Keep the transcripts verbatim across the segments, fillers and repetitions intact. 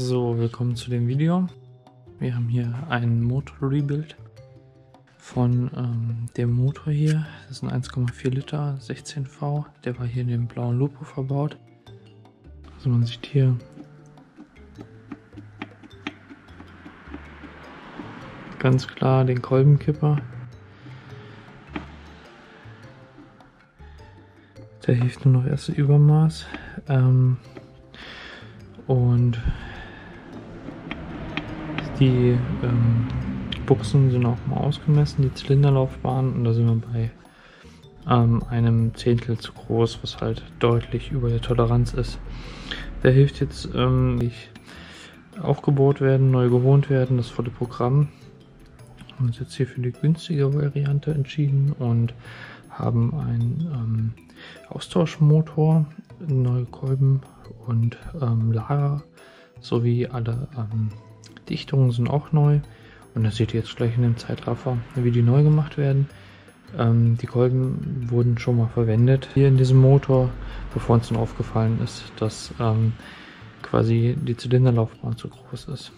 So, willkommen zu dem Video. Wir haben hier ein Motor-Rebuild von ähm, dem Motor hier. Das ist ein eins Komma vier Liter sechzehn V. Der war hier in dem blauen Lupo verbaut. Also man sieht hier ganz klar den Kolbenkipper. Der hilft nur noch erste Übermaß. Ähm, und die ähm, Buchsen sind auch mal ausgemessen, die Zylinderlaufbahn, und da sind wir bei ähm, einem Zehntel zu groß, was halt deutlich über der Toleranz ist. Der hilft jetzt ähm, aufgebaut werden, neu gewohnt werden, das volle Programm. Wir haben uns jetzt hier für die günstige Variante entschieden und haben einen ähm, Austauschmotor, neue Kolben und ähm, Lager sowie alle ähm, Dichtungen sind auch neu, und das seht ihr jetzt gleich in dem Zeitraffer, wie die neu gemacht werden. Ähm, die Kolben wurden schon mal verwendet hier in diesem Motor, bevor uns dann aufgefallen ist, dass ähm, quasi die Zylinderlaufbahn zu groß ist.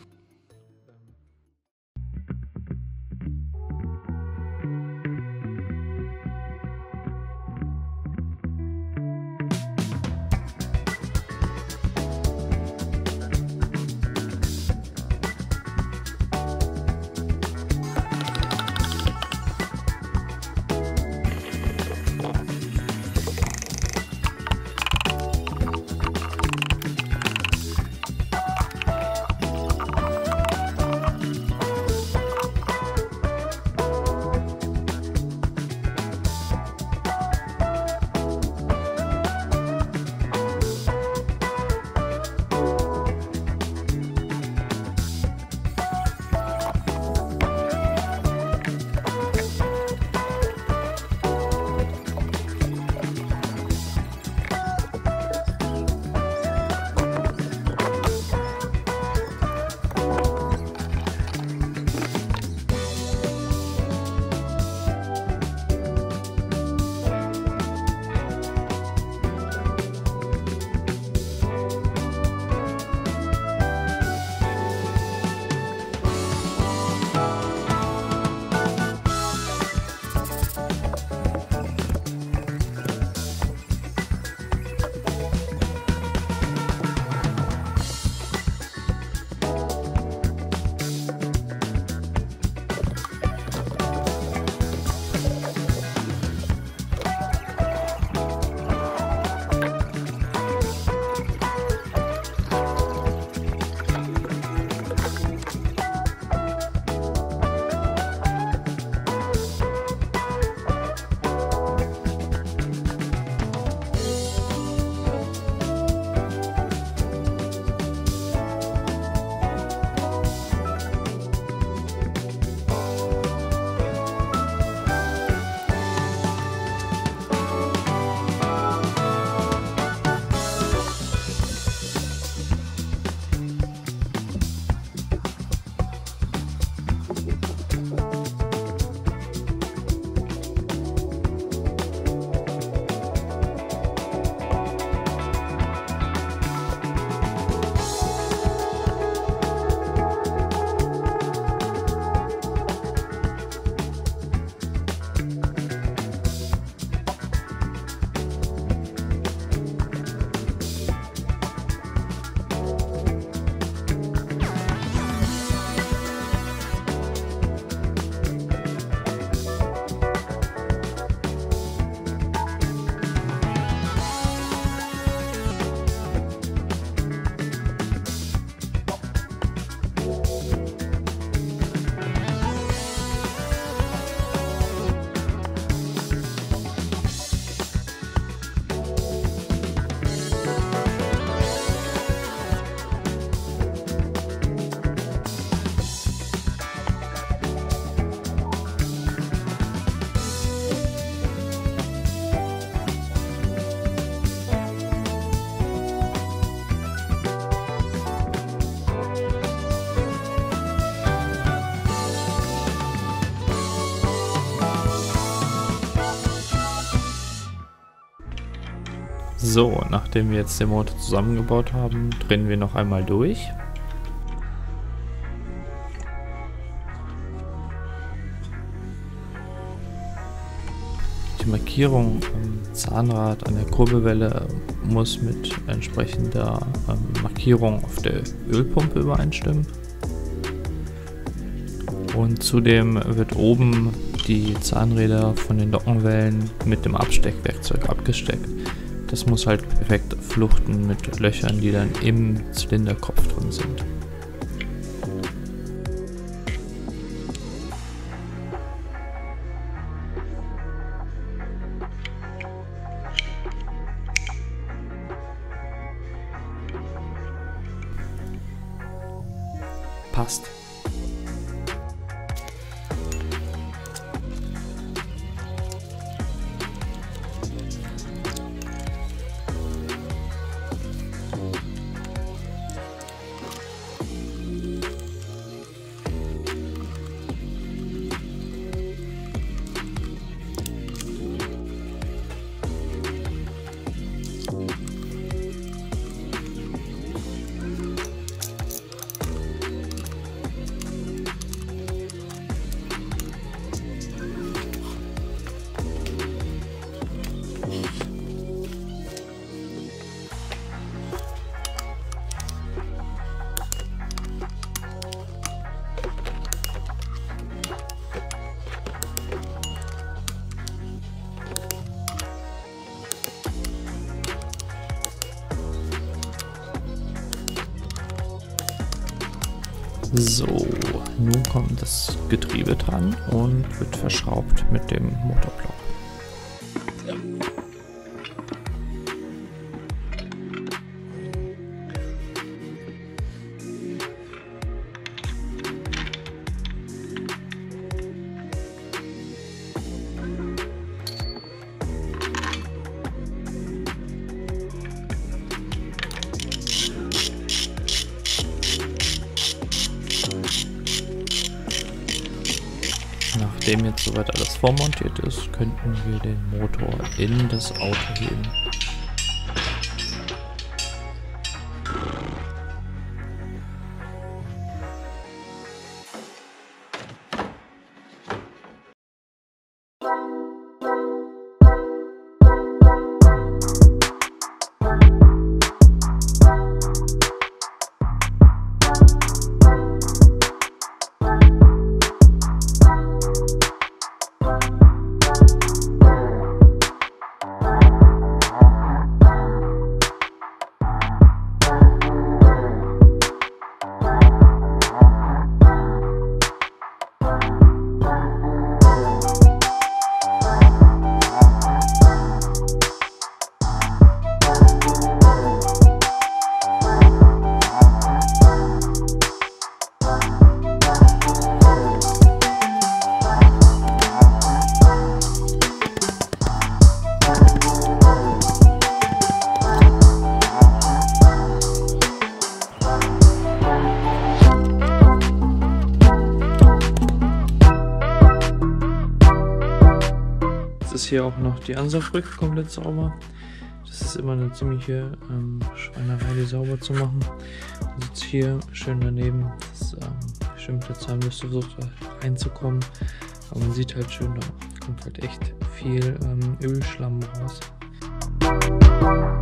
So, nachdem wir jetzt den Motor zusammengebaut haben, drehen wir noch einmal durch Orientierung am Zahnrad, an der Kurbelwelle muss mit entsprechender ähm, Markierung auf der Ölpumpe übereinstimmen. Und zudem wird oben die Zahnräder von den Nockenwellen mit dem Absteckwerkzeug abgesteckt. Das muss halt perfekt fluchten mit Löchern, die dann im Zylinderkopf drin sind. Passt. So, nun kommt das Getriebe dran und wird verschraubt mit dem Motorblock. Nachdem jetzt soweit alles vormontiert ist, könnten wir den Motor in das Auto heben. Hier auch noch die Ansaugbrücke komplett sauber. Das ist immer eine ziemliche ähm, Schweinerei, die sauber zu machen. Man sitzt hier schön daneben. Das ähm, schimmelt jetzt, müsste versucht reinzukommen. Aber man sieht halt schön, da kommt halt echt viel ähm, Ölschlamm raus. Bye.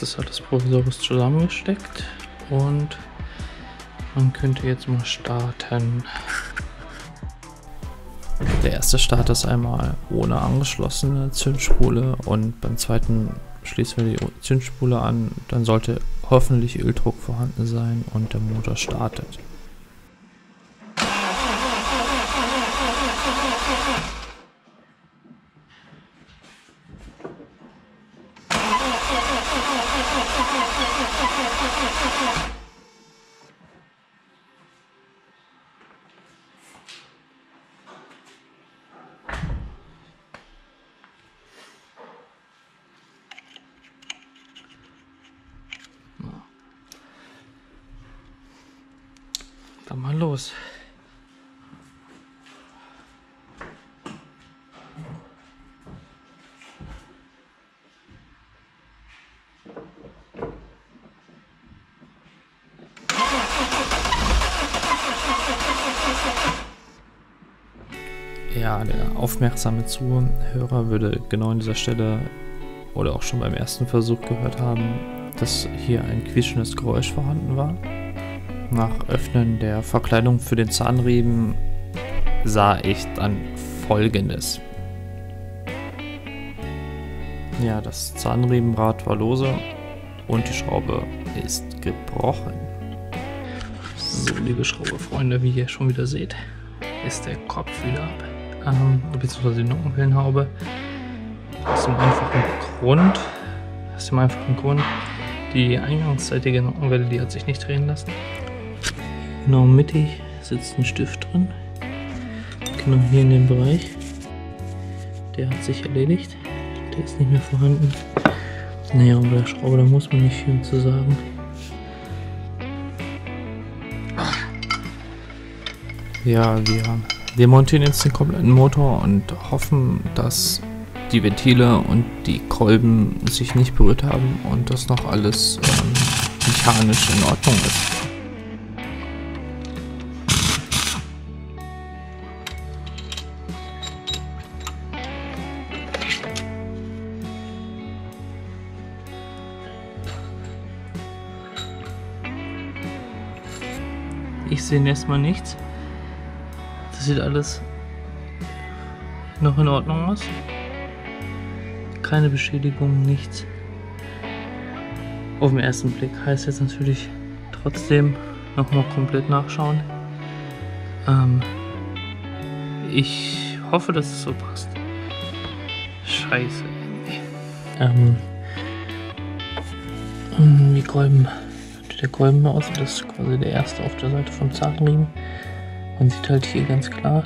Jetzt ist alles provisorisch zusammengesteckt und man könnte jetzt mal starten. Der erste Start ist einmal ohne angeschlossene Zündspule und beim zweiten schließen wir die Zündspule an. Dann sollte hoffentlich Öldruck vorhanden sein und der Motor startet. Dann mal los. Ja, der aufmerksame Zuhörer würde genau an dieser Stelle oder auch schon beim ersten Versuch gehört haben, dass hier ein quietschendes Geräusch vorhanden war. Nach Öffnen der Verkleidung für den Zahnriemen sah ich dann Folgendes. Ja, das Zahnriemenrad war lose und die Schraube ist gebrochen. So, liebe Schraubefreunde, wie ihr schon wieder seht, ist der Kopf wieder ab, ähm, beziehungsweise die Nockenwellenhaube. Aus dem einfachen Grund, aus dem einfachen Grund, die eingangsseitige Nockenwelle, die hat sich nicht drehen lassen. Genau mittig sitzt ein Stift drin, genau hier in dem Bereich, der hat sich erledigt, der ist nicht mehr vorhanden. Naja, und bei der Schraube, da muss man nicht viel zu sagen. Ja, wir, wir montieren jetzt den kompletten Motor und hoffen, dass die Ventile und die Kolben sich nicht berührt haben und das noch alles ähm, mechanisch in Ordnung ist. Ich sehe erstmal nichts. Das sieht alles noch in Ordnung aus. Keine Beschädigung, nichts. Auf den ersten Blick heißt jetzt natürlich trotzdem nochmal komplett nachschauen. Ähm, ich hoffe, dass es so passt. Scheiße. Ähm, die Kolben. Der Kolben aus, das ist quasi der erste auf der Seite vom Zahnriemen. Man sieht halt hier ganz klar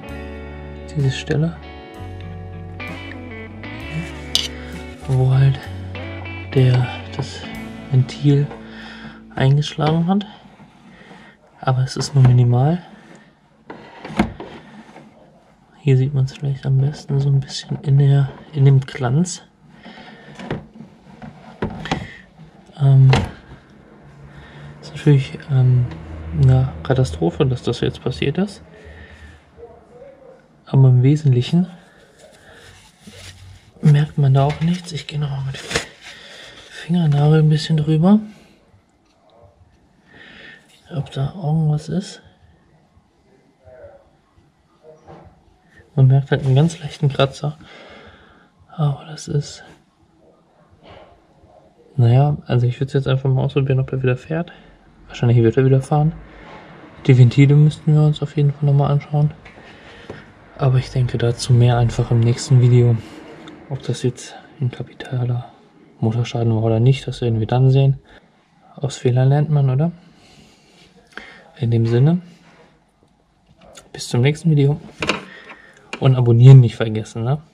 diese Stelle, wo halt der das Ventil eingeschlagen hat, aber es ist nur minimal. Hier sieht man es vielleicht am besten so ein bisschen in der in dem Glanz. Ähm, Natürlich ähm, eine Katastrophe, dass das jetzt passiert ist, aber im Wesentlichen merkt man da auch nichts. Ich gehe nochmal mit dem Fingernagel ein bisschen drüber, ob da irgendwas ist. Man merkt halt einen ganz leichten Kratzer, aber das ist, naja, also ich würde es jetzt einfach mal ausprobieren, ob er wieder fährt. Wahrscheinlich wird er wieder fahren. Die Ventile müssten wir uns auf jeden Fall nochmal anschauen. Aber ich denke dazu mehr einfach im nächsten Video. Ob das jetzt ein kapitaler Motorschaden war oder nicht, das werden wir dann sehen. Aus Fehlern lernt man, oder? In dem Sinne, bis zum nächsten Video. Und abonnieren nicht vergessen, ne?